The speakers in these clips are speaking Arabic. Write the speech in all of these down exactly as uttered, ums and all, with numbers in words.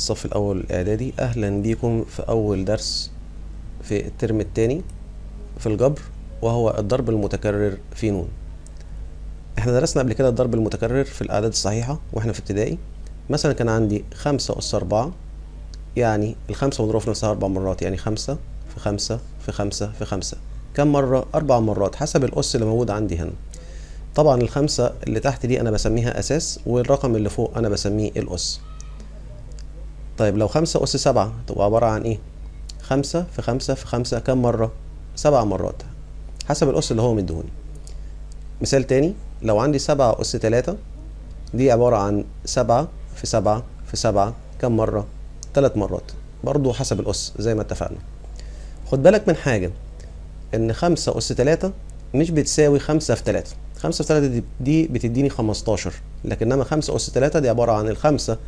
الصف الأول الإعدادي، أهلا بيكم في أول درس في الترم الثاني في الجبر، وهو الضرب المتكرر في نون. احنا درسنا قبل كده الضرب المتكرر في الأعداد الصحيحة واحنا في ابتدائي. مثلا كان عندي خمسة أس أربعة، يعني الخمسة بنضربها في نفسها أربع مرات، يعني خمسة في خمسة في خمسة في خمسة. كم مرة؟ أربع مرات حسب الأس اللي موجود عندي هنا. طبعا الخمسة اللي تحت دي أنا بسميها أساس، والرقم اللي فوق أنا بسميه الأس. طيب لو خمسة أس سبعة تبقى عبارة عن إيه؟ خمسة في خمسة في خمسة كم مرة؟ سبع مرات حسب الأس اللي هو مديهوني. مثال تاني، لو عندي سبعة أس تلاتة دي عبارة عن سبعة في سبعة في سبعة كم مرة؟ تلات مرات برضو حسب الأس زي ما اتفقنا. خد بالك من حاجة، إن خمسة أس تلاتة مش بتساوي خمسة في تلاتة. خمسة في تلاتة دي بتديني خمستاشر، لكنما خمسة أس تلاتة دي عبارة عن الخمسة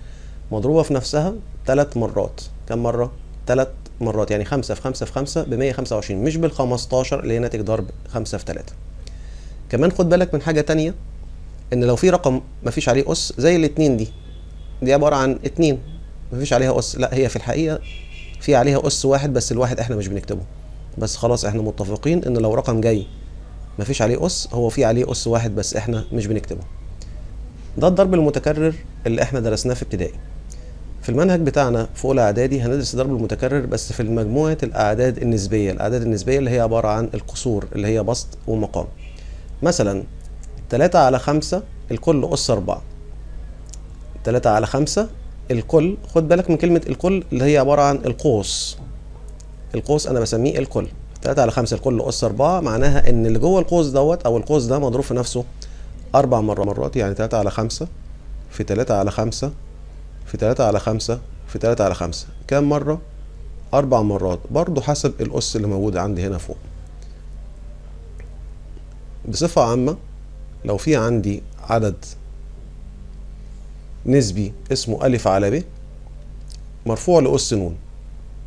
مضروبة في نفسها تلات مرات. كم مرة؟ تلات مرات، يعني خمسة في خمسة في خمسة ب مية وخمسة وعشرين، مش بال خمستاشر اللي هي ناتج ضرب خمسة في تلاتة. كمان خد بالك من حاجة تانية، إن لو في رقم مفيش عليه أس زي الاتنين دي، دي عبارة عن اتنين مفيش عليها أس، لا هي في الحقيقة في عليها أس واحد، بس الواحد إحنا مش بنكتبه. بس خلاص إحنا متفقين إن لو رقم جاي مفيش عليه أس هو في عليه أس واحد بس إحنا مش بنكتبه. ده الضرب المتكرر اللي إحنا درسناه في ابتدائي. في المنهج بتاعنا في أولى إعدادي هندرس الضرب المتكرر بس في مجموعة الأعداد النسبية، الأعداد النسبية اللي هي عبارة عن القصور اللي هي بسط ومقام. مثلا تلاتة على خمسة الكل أس أربعة. تلاتة على خمسة الكل، خد بالك من كلمة الكل اللي هي عبارة عن القوس. القوس أنا بسميه الكل. تلاتة على خمسة الكل أس أربعة معناها إن اللي جوه القوس دوت أو القوس ده مضروب في نفسه أربع مرات، يعني تلاتة على خمسة في تلاتة على خمسة في تلاتة على خمسة في تلاتة على خمسة كام مرة؟ أربع مرات برضو حسب الأس اللي موجود عندي هنا فوق. بصفة عامة لو في عندي عدد نسبي اسمه ألف على ب مرفوع لأس نون،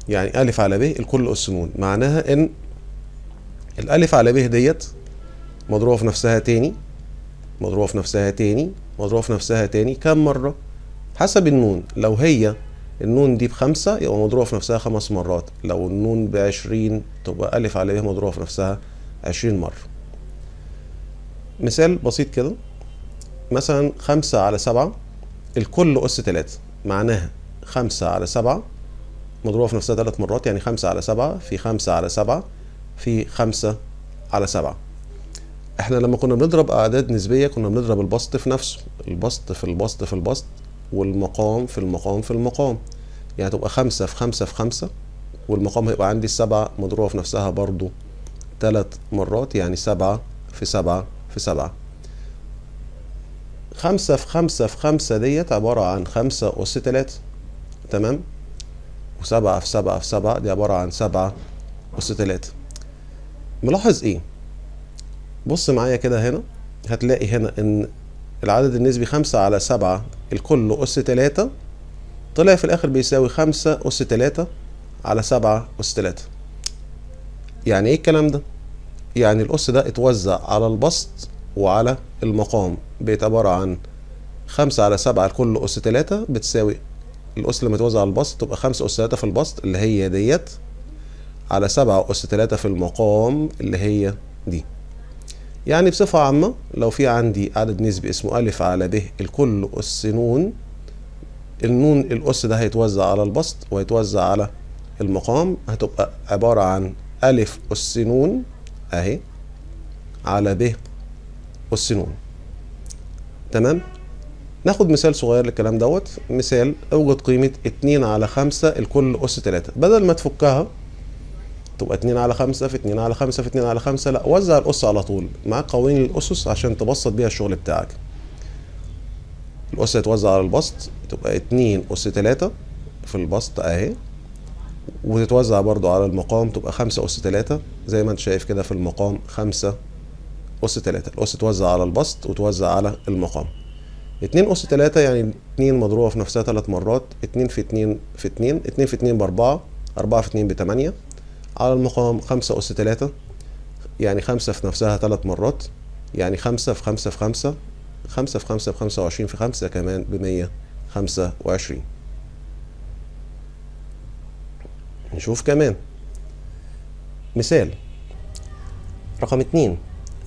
يعني ألف على ب الكل أس نون، معناها إن الألف على ب ديت مضروبة في نفسها تاني مضروبة في نفسها تاني مضروبة في نفسها تاني كام مرة؟ حسب النون. لو هي النون دي بخمسة يبقى مضروبة في نفسها خمس مرات، لو النون بعشرين تبقى ألف على ب مضروبة في نفسها عشرين مرة. مثال بسيط كده، مثلا خمسة على سبعة الكل أس تلاتة، معناها خمسة على سبعة مضروبة في نفسها تلات مرات، يعني خمسة على سبعة في خمسة على سبعة في خمسة على سبعة. احنا لما كنا بنضرب أعداد نسبية كنا بنضرب البسط في نفسه، البسط في البسط في البسط، والمقام في المقام في المقام، يعني تبقى خمسة في خمسة في خمسة، والمقام هيبقى عندي السبعة مضروبة في نفسها برضو تلات مرات، يعني سبعة في سبعة في سبعة. خمسة في خمسة في خمسة ديت عبارة عن خمسة أس تلاتة، تمام؟ وسبعة في سبعة في سبعة دي عبارة عن سبعة أس تلاتة. ملاحظ إيه؟ بص معايا كده هنا، هتلاقي هنا إن العدد النسبي خمسة على سبعة الكل أس تلاتة طلع في الآخر بيساوي خمسة أس تلاتة على سبعة أس تلاتة. يعني إيه الكلام ده؟ يعني الأس ده اتوزع على البسط وعلى المقام، بقت عبارة عن خمسة على سبعة الكل أس تلاتة بتساوي الأس لما توزع على البسط تبقى خمسة أس تلاتة في البسط اللي هي ديت، على سبعة أس تلاتة في المقام اللي هي دي. يعني بصفة عامة لو في عندي عدد نسبي اسمه ألف على ب الكل أس نون، النون الأس ده هيتوزع على البسط وهيتوزع على المقام، هتبقى عبارة عن ألف أس نون أهي على ب أس نون، تمام؟ ناخد مثال صغير للكلام دوت. مثال، أوجد قيمة اتنين على خمسة الكل أس تلاتة. بدل ما تفكها تبقى اتنين على خمسة في اتنين على خمسة في اتنين على خمسة، لا وزع الأس على طول معاك قوانين الأسس عشان تبسط بيها الشغل بتاعك. الأس هتوزع على البسط تبقى اتنين أس تلاتة في البسط أهي، وتتوزع برضو على المقام تبقى خمسة أس تلاتة زي ما أنت شايف كده، في المقام خمسة أس تلاتة. الأس توزع على البسط وتوزع على المقام. اتنين أس تلاتة يعني اتنين مضروبة في نفسها تلات مرات، اتنين في اتنين في اتنين، اتنين في اتنين بأربعة، أربعة في اتنين بتمانية، على المقام خمسة أس تلاتة يعني خمسة في نفسها تلات مرات، يعني خمسة في خمسة في خمسة، خمسة في خمسة في خمسة وعشرين في خمسة كمان بمية خمسة وعشرين. نشوف كمان مثال رقم اتنين،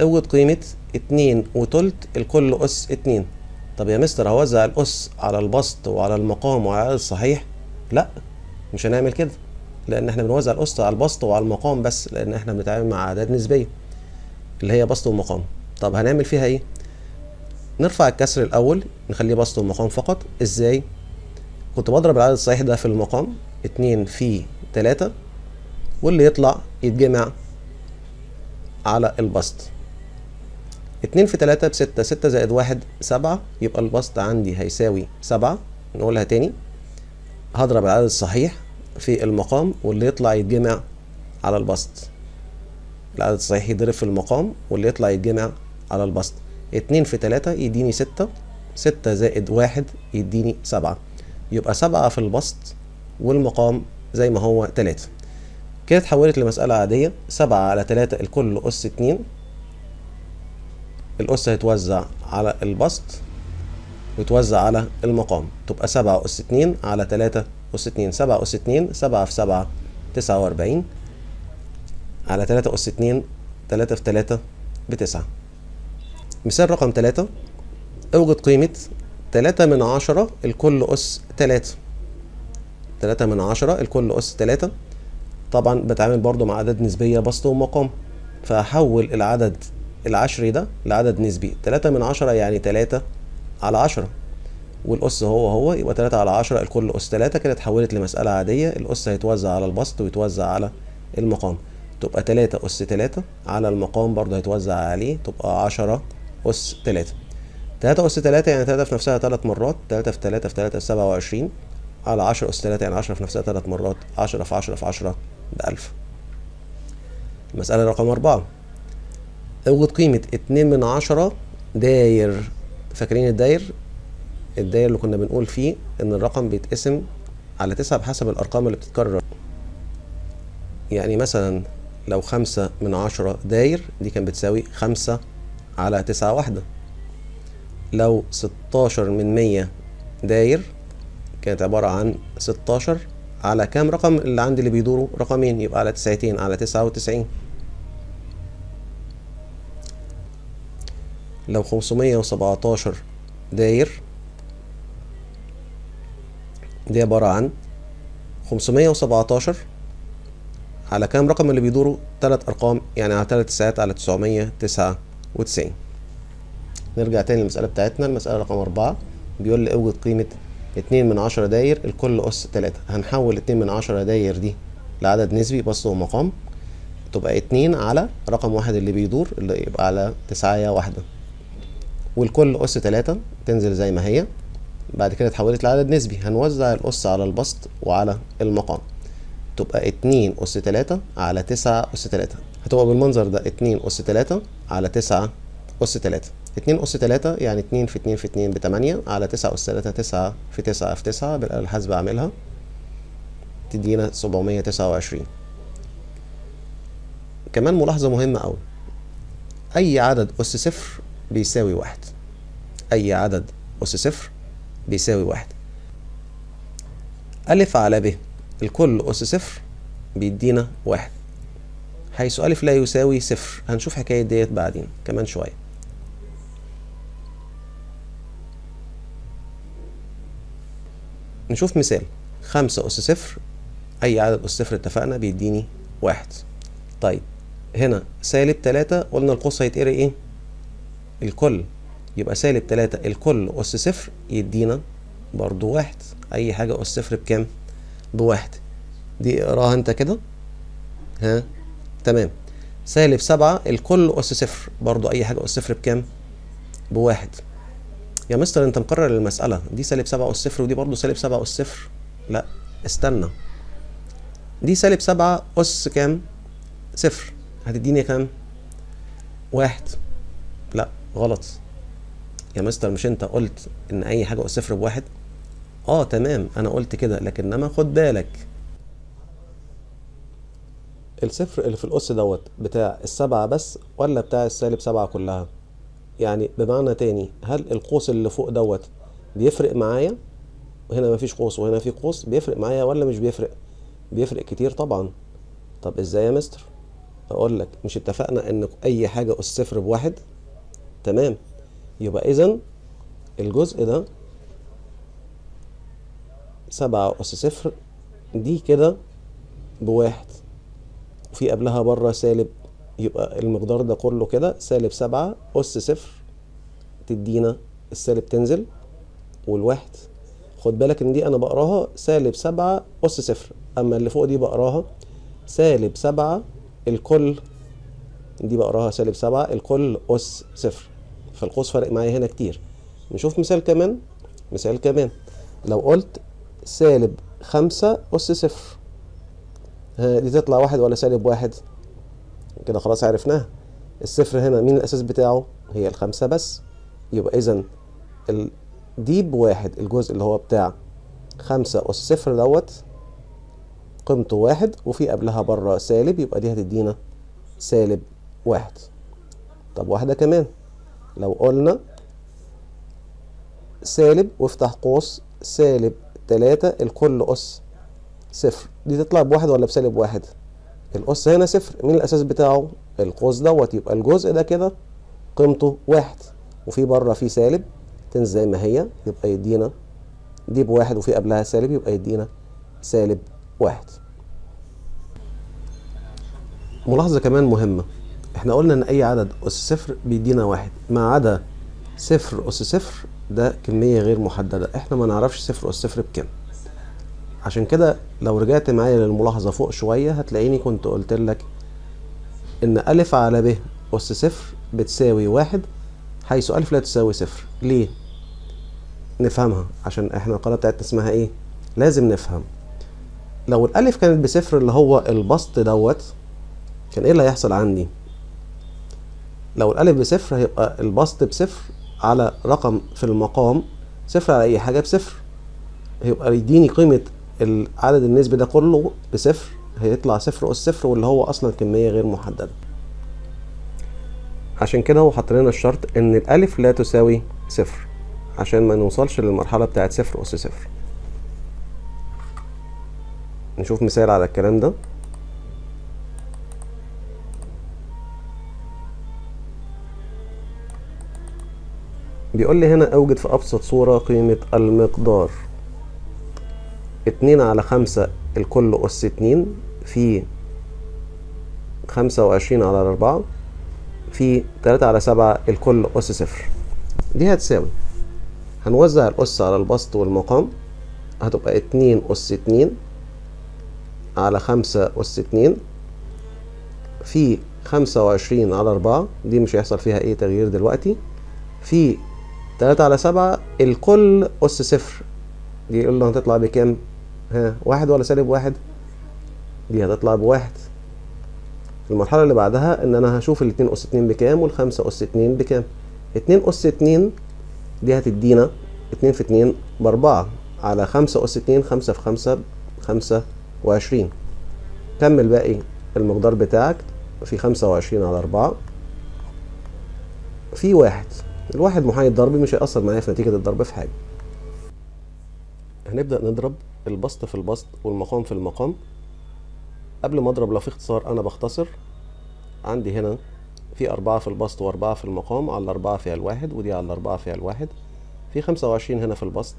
اوجد قيمة اتنين وتلت الكل أس اتنين. طب يا مستر هوزع الأس على البسط وعلى المقام وعلى الصحيح؟ لا، مش هنعمل كده، لأن احنا بنوزع الأس على البسط وعلى المقام بس، لأن احنا بنتعامل مع أعداد نسبية اللي هي بسط ومقام. طب هنعمل فيها ايه؟ نرفع الكسر الأول نخليه بسط ومقام فقط. ازاي؟ كنت بضرب العدد الصحيح ده في المقام، اتنين في تلاتة، واللي يطلع يتجمع على البسط. اتنين في تلاتة بستة، ستة زائد واحد سبعة، يبقى البسط عندي هيساوي سبعة. نقولها تاني، هضرب العدد الصحيح في المقام واللي يطلع يتجمع على البسط. العدد الصحيح يضرب في المقام واللي يطلع يتجمع على البسط. اتنين في تلاتة يديني ستة، ستة زائد واحد يديني سبعة، يبقى سبعة في البسط والمقام زي ما هو تلاتة. كده اتحولت لمسألة عادية، سبعة على تلاتة الكل أس اتنين. الأس هتوزع على البسط وتوزع على المقام، تبقى سبعة أس اتنين على تلاتة أس اتنين. سبعة أس اتنين، سبعة في سبعة تسعة وأربعين، على تلاتة أس اتنين، تلاتة في تلاتة بتسعة. مثال رقم تلاتة، أوجد قيمة تلاتة من عشرة الكل أس تلاتة. تلاتة من عشرة الكل أس تلاتة، طبعا بتعامل برضو مع عدد نسبية بسط ومقام، فهحول العدد العشري ده لعدد نسبي. تلاتة من عشرة يعني تلاتة على عشرة، والأس هو هو، يبقى تلاتة على عشرة الكل أس تلاتة. كده اتحولت لمسألة عادية، الأس هيتوزع على البسط ويتوزع على المقام، تبقى تلاتة أس تلاتة على المقام برضو هيتوزع عليه، تبقى عشرة أس تلاتة. تلاتة أس تلاتة يعني تلاتة في نفسها تلات مرات، تلاتة في تلاتة في تلاتة سبعة وعشرين، على عشرة أس تلاتة يعني عشرة في نفسها تلات مرات، عشرة في عشرة في عشرة بألف. المسألة رقم أربعة، أوجد قيمة اتنين من عشرة داير. فاكرين الداير؟ الداير اللي كنا بنقول فيه إن الرقم بيتقسم على تسعة بحسب الأرقام اللي بتتكرر. يعني مثلا لو خمسة من عشرة داير، دي كانت بتساوي خمسة على تسعة واحدة. لو ستاشر من مية داير، كانت عبارة عن ستاشر على كام رقم اللي عندي اللي بيدوروا رقمين، يبقى على تسعتين على تسعة وتسعين. لو خمسمية وسبعتاشر داير، دي عبارة عن خمسمية وسبعتاشر على كام رقم اللي بيدوروا تلات أرقام، يعني على تلات تسعات على تسعمية تسعة وتسعين. نرجع تاني للمسألة بتاعتنا، المسألة رقم أربعة بيقول لي أوجد قيمة اتنين من عشرة داير الكل أس تلاتة. هنحول اتنين من عشرة داير دي لعدد نسبي بسط ومقام، تبقى اتنين على رقم واحد اللي بيدور، اللي يبقى على تسعة واحدة، والكل أس تلاتة تنزل زي ما هي. بعد كده اتحولت لعدد نسبي، هنوزع الأس على البسط وعلى المقام، تبقى اتنين أس تلاتة على تسعة أس تلاتة. هتبقى بالمنظر ده، اتنين أس تلاتة على تسعة أس تلاتة. اتنين أس تلاتة يعني اتنين في اتنين في اتنين بتمانية، على تسعة أس تلاتة تسعة في تسعة في تسعة، بالآلة الحاسبة أعملها تدينا سبعمية تسعة وعشرين. كمان ملاحظة مهمة أوي، أي عدد أس صفر بيساوي واحد. أي عدد أس صفر بيساوي واحد. ألف على ب الكل أس صفر بيدينا واحد، حيث ألف لا يساوي صفر. هنشوف حكاية ديت بعدين كمان شوية. نشوف مثال خمسة أس صفر، أي عدد أس صفر اتفقنا بيديني واحد. طيب هنا سالب تلاتة، قلنا القوس هيتقري إيه؟ الكل، يبقى سالب تلاتة الكل أس صفر يدينا برضو واحد. أي حاجة أس صفر بكام؟ بواحد. دي اقراها أنت كده، ها تمام. سالب سبعة الكل أس صفر، برضو أي حاجة أس صفر بكام؟ بواحد. يا مستر انت مكرر المسألة دي، سالب سبعة أس صفر ودي برضه سالب سبعة أس صفر. لا استنى، دي سالب سبعة أس كام؟ صفر، هتديني كام؟ واحد. لا غلط يا مستر، مش انت قلت ان أي حاجة أس صفر بواحد؟ اه تمام أنا قلت كده، لكنما خد بالك الصفر اللي في الأس دوت بتاع السبعة بس ولا بتاع السالب سبعة كلها؟ يعني بمعنى تاني، هل القوس اللي فوق دوت بيفرق معايا؟ هنا مفيش قوس وهنا في قوس، بيفرق معايا ولا مش بيفرق؟ بيفرق كتير طبعا. طب ازاي يا مستر؟ اقول لك مش اتفقنا ان اي حاجه اس صفر بواحد؟ تمام، يبقى اذا الجزء ده سبعة اس صفر دي كده بواحد، وفي قبلها بره سالب، يبقى المقدار ده كله كده سالب سبعة اس صفر تدينا السالب تنزل والواحد. خد بالك ان دي انا بقراها سالب سبعة اس صفر، اما اللي فوق دي بقراها سالب سبعة الكل، دي بقراها سالب سبعة الكل اس صفر، فالقوس فرق معايا هنا كتير. نشوف مثال كمان. مثال كمان لو قلت سالب خمسة اس صفر، دي تطلع واحد ولا سالب واحد؟ كده خلاص عرفناها، الصفر هنا مين الاساس بتاعه؟ هي الخمسة بس. يبقى اذا دي بواحد، الجزء اللي هو بتاع خمسة اس صفر دوت قيمته واحد، وفي قبلها بره سالب، يبقى دي هتدينا سالب واحد. طب واحدة كمان لو قلنا سالب وافتح قوس سالب تلاتة الكل اس صفر، دي تطلع بواحد ولا بسالب واحد؟ الاس هنا صفر، مين الاساس بتاعه؟ القوس دوت، يبقى الجزء ده كده قيمته واحد، وفي بره في سالب تنزل زي ما هي، يبقى يدينا دي بواحد وفي قبلها سالب، يبقى يدينا سالب واحد. ملاحظة كمان مهمة، احنا قلنا ان اي عدد اس صفر بيدينا واحد، ما عدا صفر اس صفر ده كمية غير محددة، احنا ما نعرفش صفر اس صفر بكام. عشان كده لو رجعت معايا للملاحظة فوق شوية هتلاقيني كنت قلت لك ان أ على ب أس صفر بتساوي واحد حيث أ لا تساوي صفر. ليه؟ نفهمها، عشان احنا القاعدة بتاعتنا اسمها ايه؟ لازم نفهم. لو الألف كانت بصفر اللي هو البسط دوت، كان ايه اللي هيحصل عندي؟ لو الألف بصفر هيبقى البسط بصفر على رقم في المقام، صفر على أي حاجة بصفر، هيبقى يديني قيمة العدد النسبي ده كله بصفر، هيطلع صفر أس صفر، واللي هو أصلا كمية غير محددة. عشان كده هو حاطط لنا الشرط إن الألف لا تساوي صفر، عشان ما نوصلش للمرحلة بتاعت صفر أس صفر. نشوف مثال على الكلام ده. بيقول لي هنا أوجد في أبسط صورة قيمة المقدار اتنين على خمسة الكل أس اتنين في خمسة وعشرين على أربعة في تلاتة على سبعة الكل أس صفر. دي هتساوي، هنوزع الأس على البسط والمقام، هتبقى اتنين أس اتنين على خمسة أس اتنين في خمسة وعشرين على أربعة، دي مش هيحصل فيها أي تغيير دلوقتي، في تلاتة على سبعة الكل أس صفر. دي قلنا هتطلع بكام؟ ها، واحد ولا سالب واحد؟ دي هتطلع بواحد. المرحلة اللي بعدها ان انا هشوف الاتنين اس اتنين بكام والخمسة اس اتنين بكام. اتنين اس اتنين دي هتدينا اتنين في اتنين باربعة على خمسة اس اتنين، خمسة في خمسة خمسة وعشرين. كمل باقي المقدار بتاعك في خمسة وعشرين على أربعة في واحد. الواحد محايد ضربي، مش هيأثر معايا في نتيجة الضرب في حاجة. هنبدأ نضرب البسط في البسط والمقام في المقام. قبل ما اضرب لو في اختصار انا بختصر. عندي هنا في أربعة في البسط وأربعة في المقام، على أربعة فيها الواحد، ودي على أربعة فيها الواحد. في خمسة وعشرين هنا في البسط،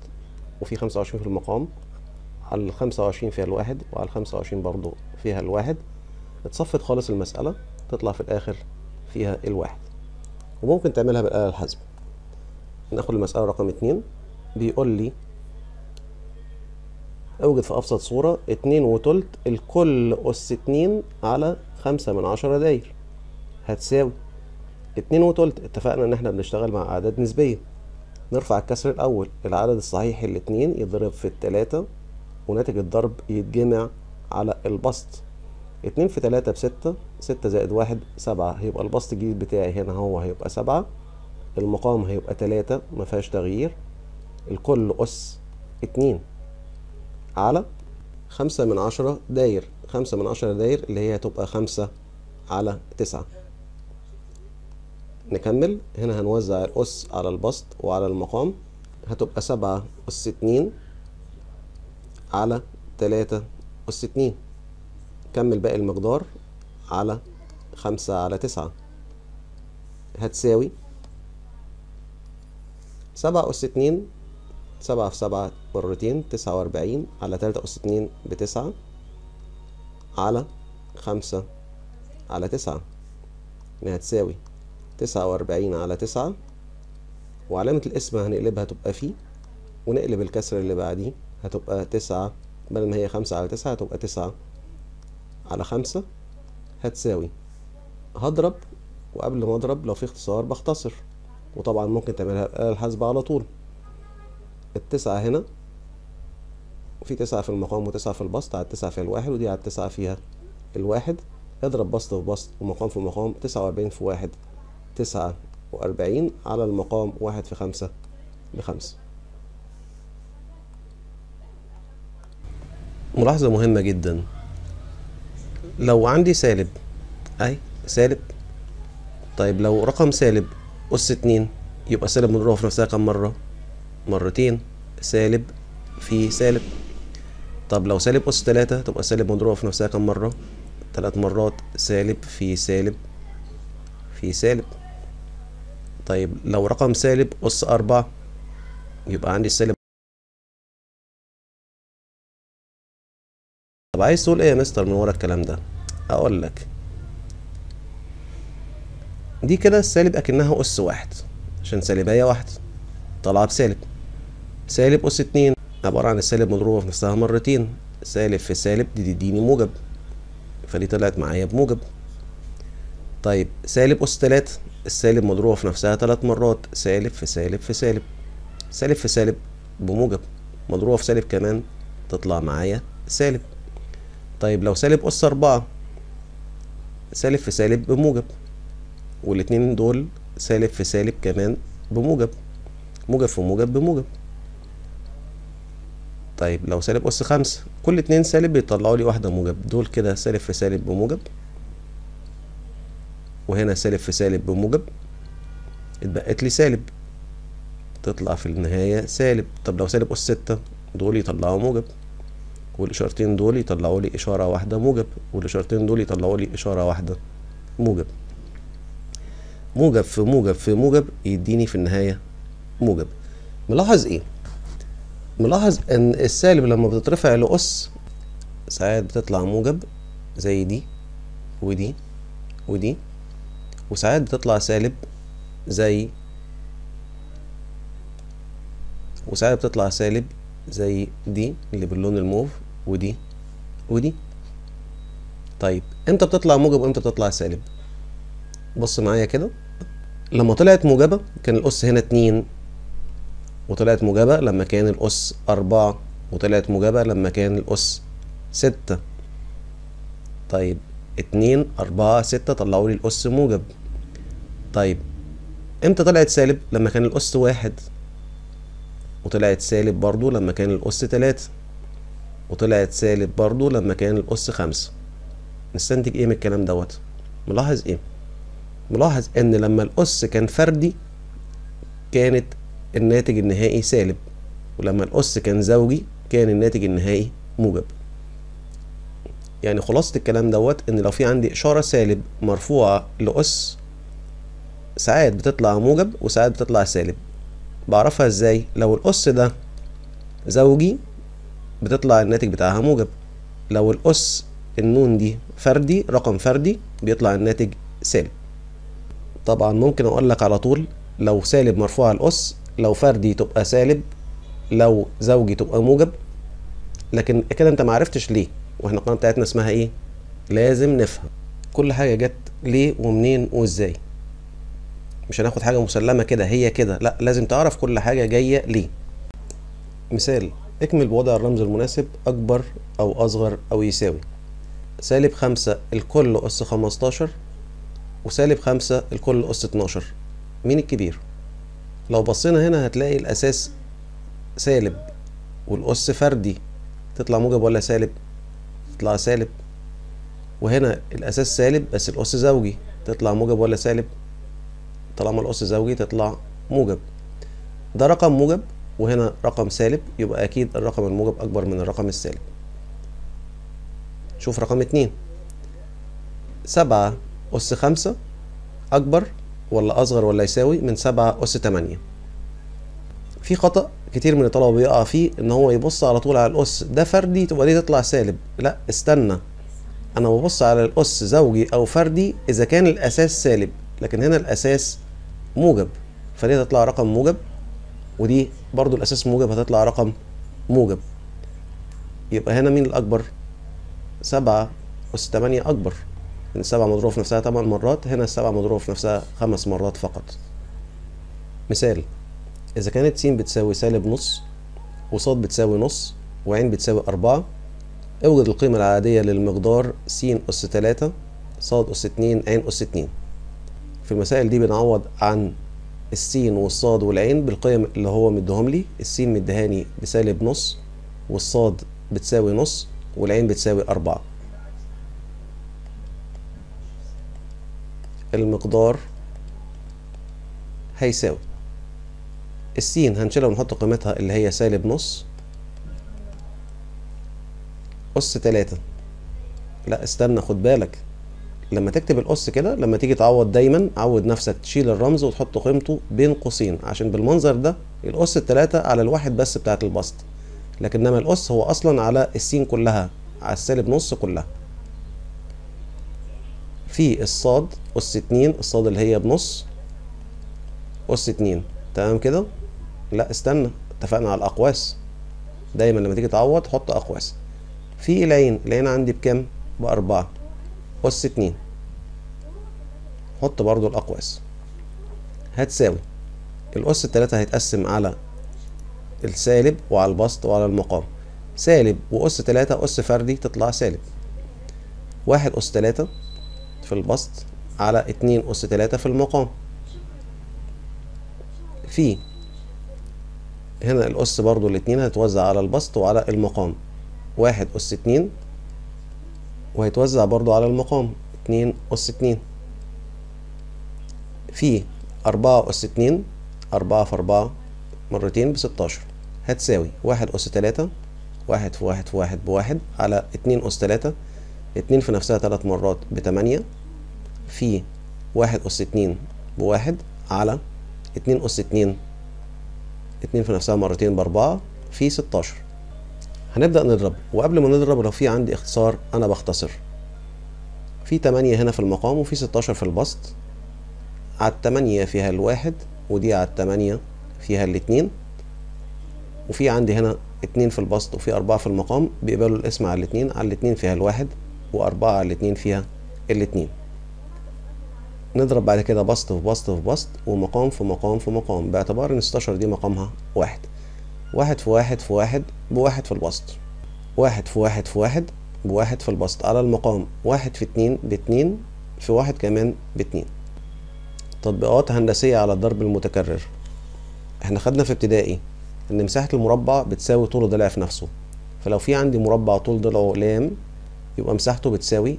وفي خمسة وعشرين في المقام، على خمسة وعشرين فيها الواحد، وعلى خمسة وعشرين برضو فيها الواحد. اتصفت خالص المسألة، تطلع في الآخر فيها الواحد، وممكن تعملها بالآلة الحاسبة. ناخد المسألة رقم اتنين. بيقول لي أوجد في أبسط صورة اتنين وتلت الكل أس اتنين على خمسة من عشرة داير، هتساوي اتنين وتلت. اتفقنا إن احنا بنشتغل مع أعداد نسبية، نرفع الكسر الأول، العدد الصحيح الاتنين يتضرب في التلاتة، وناتج الضرب يتجمع على البسط. اتنين في تلاتة بستة، ستة زائد واحد سبعة، هيبقى البسط الجديد بتاعي هنا هو هيبقى سبعة، المقام هيبقى تلاتة مفيهاش تغيير، الكل أس اتنين على خمسة من عشرة داير. خمسة من عشرة داير اللي هي هتبقى خمسة على تسعة. نكمل هنا، هنوزع الأس على البسط وعلى المقام، هتبقى سبعة أس اتنين على تلاتة والستين. كمل باقي المقدار على خمسة على تسعة هتساوي سبعة أس اتنين، سبعة في سبعة مرتين تسعة وأربعين، على تلاتة أس اتنين بتسعة، على خمسة على تسعة إنها هتساوي تسعة وأربعين على تسعة، وعلامة القسمة هنقلبها تبقى فيه، ونقلب الكسر اللي بعديه هتبقى تسعة بدل ما هي خمسة على تسعة هتبقى تسعة على خمسة هتساوي. هضرب، وقبل ما اضرب لو في اختصار بختصر، وطبعا ممكن تعملها بالآلة الحاسبة على طول. التسعة هنا وفي تسعة في المقام وتسعة في البسط، على التسعة فيها الواحد ودي على التسعة فيها الواحد، اضرب بسط في بسط ومقام في مقام، تسعة وأربعين في واحد تسعة وأربعين، على المقام واحد في خمسة بخمسة. ملاحظة مهمة جدا، لو عندي سالب اهي سالب، طيب لو رقم سالب أس اتنين يبقى سالب مضروبة في نفسها كم مرة؟ مرتين، سالب في سالب. طب لو سالب أس تلاتة تبقى سالب مضروبة في نفسها كم مرة؟ تلات مرات، سالب في سالب في سالب. طيب لو رقم سالب أس أربعة يبقى عندي السالب. طب عايز تقول ايه يا مستر من ورا الكلام ده؟ اقول لك دي كده السالب اكنها اس واحد عشان سالبايه واحد طالعه بسالب. سالب اس اتنين عباره عن السالب مضروبه في نفسها مرتين، سالب في سالب دي تديني موجب، فدي طلعت معايا بموجب. طيب سالب اس تلاتة السالب مضروبه في نفسها تلات مرات، سالب في سالب في سالب، سالب في سالب بموجب، مضروبه في سالب كمان تطلع معايا سالب. طيب لو سالب أس أربعة سالب في سالب بموجب، والاتنين دول سالب في سالب كمان بموجب، موجب في موجب بموجب. طيب لو سالب أس خمسة كل اتنين سالب بيطلعوا لي واحدة موجب، دول كده سالب في سالب بموجب، وهنا سالب في سالب بموجب، اتبقت لي سالب تطلع في النهاية سالب. طب لو سالب أس ستة دول يطلعوا موجب، والاشارتين دول يطلعوا لي اشاره واحده موجب، والاشارتين دول يطلعوا لي اشاره واحده موجب، موجب في موجب في موجب يديني في النهايه موجب. ملاحظ ايه؟ ملاحظ ان السالب لما بتترفع لاس ساعات بتطلع موجب زي دي ودي ودي، وساعات بتطلع سالب زي وساعات بتطلع سالب زي دي اللي باللون الموف ودي ودي. طيب امتى بتطلع موجب وامتى بتطلع سالب؟ بص معايا كده، لما طلعت موجبه كان الاس هنا اتنين، وطلعت موجبه لما كان الاس أربعة، وطلعت موجبه لما كان الاس ستة. طيب اتنين أربعة ستة طلعوا لي الاس موجب. طيب امتى طلعت سالب؟ لما كان الاس واحد، وطلعت سالب برضو لما كان الاس تلاتة، وطلعت سالب برضو لما كان الاس خمسة. نستنتج ايه من الكلام دوت؟ ملاحظ ايه؟ ملاحظ ان لما الاس كان فردي كانت الناتج النهائي سالب، ولما الاس كان زوجي كان الناتج النهائي موجب. يعني خلاصة الكلام دوت ان لو في عندي اشارة سالب مرفوعة لاس ساعات بتطلع موجب وساعات بتطلع سالب. بعرفها ازاي؟ لو الاس ده زوجي بتطلع الناتج بتاعها موجب، لو الاس النون دي فردي رقم فردي بيطلع الناتج سالب. طبعا ممكن اقول لك على طول لو سالب مرفوع الاس، لو فردي تبقى سالب، لو زوجي تبقى موجب، لكن كده انت معرفتش ليه، واحنا القناه بتاعتنا اسمها ايه؟ لازم نفهم كل حاجه جت ليه ومنين وازاي، مش هناخد حاجة مسلمة كده هي كده، لا لازم تعرف كل حاجة جاية ليه. مثال: اكمل بوضع الرمز المناسب أكبر أو أصغر أو يساوي سالب خمسة الكل أس خمستاشر وسالب خمسة الكل أس اتناشر، مين الكبير؟ لو بصينا هنا هتلاقي الأساس سالب والأس فردي، تطلع موجب ولا سالب؟ تطلع سالب. وهنا الأساس سالب بس الأس زوجي، تطلع موجب ولا سالب؟ طالما الاس زوجي تطلع موجب. ده رقم موجب وهنا رقم سالب، يبقى اكيد الرقم الموجب اكبر من الرقم السالب. شوف رقم اتنين، سبعة أس خمسة أكبر ولا أصغر ولا يساوي من سبعة أس تمانية. في خطأ كتير من الطلبة بيقع فيه إن هو يبص على طول على الأس ده فردي تبقى دي تطلع سالب، لأ استنى، أنا ببص على الأس زوجي أو فردي إذا كان الأساس سالب، لكن هنا الأساس موجب فدي هتطلع رقم موجب، ودي برضو الأساس موجب هتطلع رقم موجب. يبقى هنا مين الأكبر؟ سبعة أس تمانية أكبر، لأن سبعة مضروبة في نفسها تمن مرات، هنا السبعة مضروبة في نفسها خمس مرات فقط. مثال: إذا كانت س بتساوي سالب نص، وص بتساوي نص، وع بتساوي أربعة، اوجد القيمة العادية للمقدار س أس تلاتة، ص أس اتنين، ع أس اتنين. في المسائل دي بنعوض عن السين والصاد والعين بالقيم اللي هو مديهم لي، السين مديهاني بسالب نص، والصاد بتساوي نص، والعين بتساوي أربعة. المقدار هيساوي السين هنشيلها ونحط قيمتها اللي هي سالب نص أس تلاتة. لا استنى، خد بالك لما تكتب الأس كده، لما تيجي تعوض دايما عود نفسك تشيل الرمز وتحط قيمته بين قوسين، عشان بالمنظر ده الأس التلاتة على الواحد بس بتاعت البسط، لكنما الأس هو أصلا على السين كلها، على السالب نص كلها. في الصاد أس اتنين، الصاد اللي هي بنص أس اتنين، تمام كده؟ لا استنى، اتفقنا على الأقواس، دايما لما تيجي تعوض حط أقواس. في العين، العين عندي بكام؟ بأربعة أس اتنين، حط برضو الأقواس. هتساوي الأس التلاتة هيتقسم على السالب وعلى البسط وعلى المقام، سالب وأس تلاتة أس فردي تطلع سالب، واحد أس تلاتة في البسط على اتنين أس تلاتة في المقام. في هنا الأس برضو الاتنين هتوزع على البسط وعلى المقام، واحد أس اتنين وهيتوزع برضو على المقام، اتنين أس اتنين. في أربعة أس اتنين، أربعة في أربعة مرتين بستاشر، هتساوي واحد أس تلاتة، واحد في واحد في واحد بواحد، على اتنين أس تلاتة، اتنين في نفسها تلات مرات بتمانية، في واحد أس اتنين بواحد، على اتنين أس اتنين، اتنين في نفسها مرتين بأربعة، في ستاشر. هنبدأ نضرب، وقبل ما نضرب لو في عندي اختصار أنا بختصر. في تمانية هنا في المقام وفي ستاشر في البسط، على التمانية فيها الواحد، ودي على التمانية فيها الاتنين، وفي عندي هنا اتنين في البسط وفي أربعة في المقام، بيقبلوا الاسم على الاتنين، على الاتنين فيها الواحد، وأربعة على الاتنين فيها الاتنين. نضرب بعد كده بسط في بسط في بسط، ومقام في مقام في مقام، باعتبار إن ستاشر دي مقامها واحد. واحد في واحد في واحد بواحد في البسط، واحد في واحد في واحد بواحد في البسط على المقام، واحد في اتنين باتنين، في واحد كمان باتنين. تطبيقات هندسية على الضرب المتكرر. احنا خدنا في ابتدائي ان مساحة المربع بتساوي طول ضلع في نفسه، فلو في عندي مربع طول ضلعه لام، يبقى مساحته بتساوي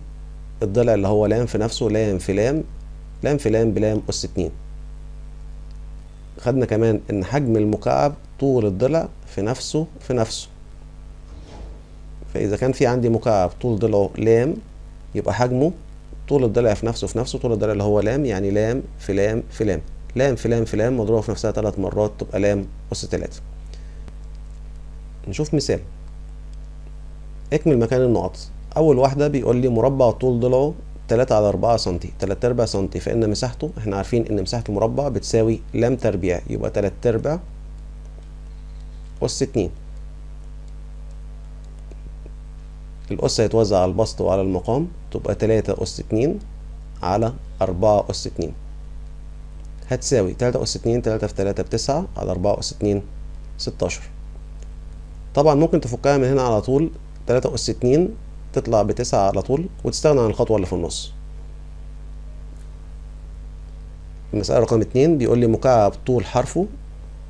الضلع اللي هو لام في نفسه، لام في لام، لام في لام بلام أس اتنين. خدنا كمان ان حجم المكعب طول الضلع في نفسه في نفسه، فاذا كان في عندي مكعب طول ضلعه لام، يبقى حجمه طول الضلع في نفسه في نفسه، طول الضلع اللي هو لام، يعني لام في لام في لام، لام في لام في لام مضروبه في نفسها ثلاث مرات تبقى لام أس تلاتة. نشوف مثال، اكمل مكان النقط. اول واحده بيقول لي مربع طول ضلعه تلاتة على أربعة سنتي، تلات أرباع سنتي، فإن مساحته، إحنا عارفين إن مساحة المربع بتساوي لام تربيع، يبقى تلات أرباع أس اتنين. الأس هيتوزع على البسط وعلى المقام، تبقى تلاتة أس اتنين على أربعة أس اتنين، هتساوي تلاتة أس اتنين، تلاتة في تلاتة بتسعة، على أربعة أس اتنين ستاشر. طبعا ممكن تفكها من هنا على طول، تلاتة أس اتنين تطلع بتسعة على طول، وتستغنى عن الخطوة اللي في النص. المسألة رقم اتنين بيقول لي مكعب طول حرفه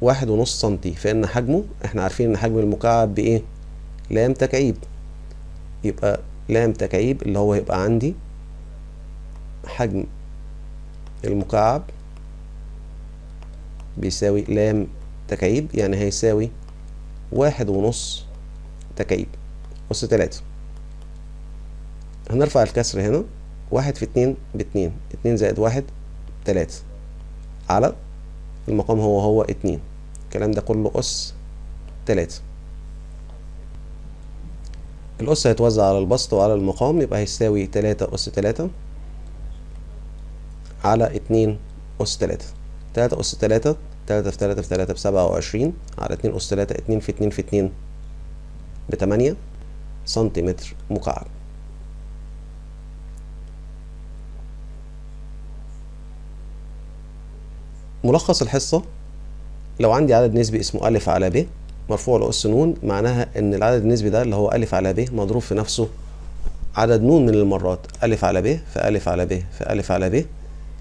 واحد ونص سنتي، فإن حجمه، احنا عارفين إن حجم المكعب بإيه؟ لام تكعيب، يبقى لام تكعيب اللي هو هيبقى عندي حجم المكعب بيساوي لام تكعيب، يعني هيساوي واحد ونص تكعيب أس تلاتة. هنرفع الكسر هنا، واحد في اتنين باتنين، اتنين زائد واحد تلاتة، على المقام هو هو اتنين، الكلام ده كله أس تلاتة. الأس هيتوزع على البسط وعلى المقام، يبقى هيساوي تلاتة أس تلاتة على اتنين أس تلاتة. تلاتة أس تلاتة، تلاتة في تلاتة في تلاتة بسبعة وعشرين، على اتنين أس تلاتة، اتنين في اتنين في اتنين بتمانية سنتيمتر مكعب. ملخص الحصة: لو عندي عدد نسبي اسمه أ على ب مرفوع لأس ن، معناها إن العدد النسبي ده اللي هو أ على ب مضروب في نفسه عدد ن من المرات، أ على ب فأ على ب فأ على ب،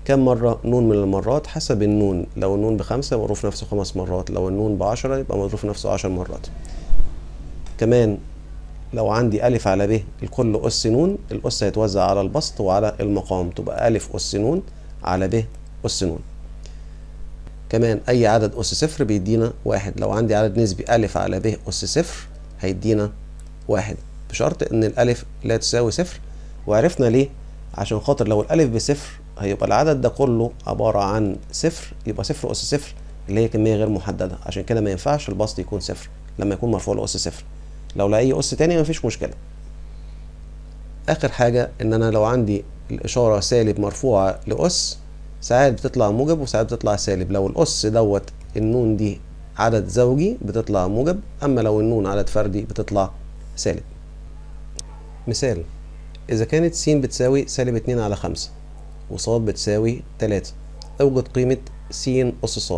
كم مرة؟ ن من المرات حسب النون. لو النون بخمسة يبقى مضروب في نفسه خمس مرات، لو النون بعشرة يبقى مضروب في نفسه عشر مرات. كمان لو عندي أ على ب الكل أس ن، الأس هيتوزع على البسط وعلى المقام، تبقى أ أس ن على ب أس ن. كمان أي عدد أس صفر بيدينا واحد، لو عندي عدد نسبي أ على ب أس صفر هيدينا واحد، بشرط إن الألف لا تساوي صفر. وعرفنا ليه؟ عشان خاطر لو الألف بصفر هيبقى العدد ده كله عبارة عن صفر، يبقى صفر أس صفر اللي هي كمية غير محددة، عشان كده ما ينفعش البسط يكون صفر لما يكون مرفوع لأس صفر. لو لأي أس تاني مفيش مشكلة. آخر حاجة إن أنا لو عندي الإشارة سالب مرفوعة لأس، ساعات بتطلع موجب وساعات بتطلع سالب. لو الأس دوت النون دي عدد زوجي بتطلع موجب، أما لو النون عدد فردي بتطلع سالب. مثال: إذا كانت س بتساوي سالب اتنين على خمسة وص بتساوي تلاتة، أوجد قيمة س أس ص.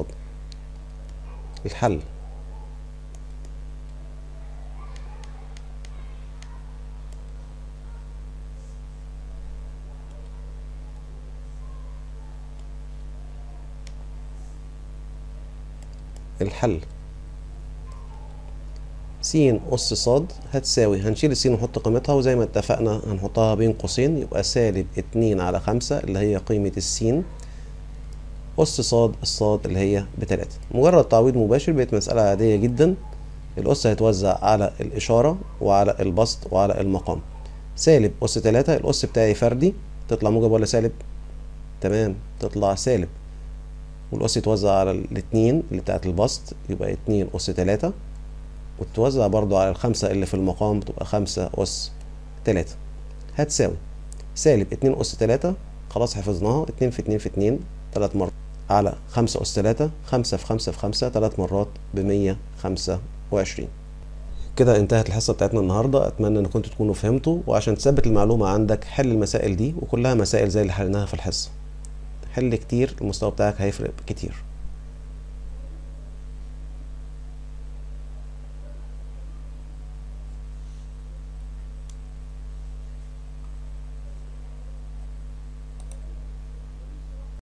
الحل: الحل س أس ص هتساوي، هنشيل الس ونحط قيمتها، وزي ما اتفقنا هنحطها بين قوسين، يبقى سالب اتنين على خمسة اللي هي قيمة الس، أس ص الص اللي هي بتلاتة. مجرد تعويض مباشر، بقت مسألة عادية جدا. الأس هتوزع على الإشارة وعلى البسط وعلى المقام. سالب أس تلاتة، الأس بتاعي فردي، تطلع موجب ولا سالب؟ تمام، تطلع سالب. والأس يتوزع على الاتنين اللي بتاعت البسط، يبقى اتنين أس تلاتة، وتتوزع برضو على الخمسة اللي في المقام، تبقى خمسة أس تلاتة. هتساوي سالب اتنين أس تلاتة، خلاص حفظناها، اتنين في اتنين في اتنين تلات مرات، على خمسة أس تلاتة، خمسة في خمسة في خمسة تلات مرات بمية خمسة وعشرين. كده انتهت الحصة بتاعتنا النهاردة، أتمنى إن كنتوا تكونوا فهمتوا. وعشان تثبت المعلومة عندك حل المسائل دي، وكلها مسائل زي اللي حلناها في الحصة. حل كتير، المستوى بتاعك هيفرق كتير.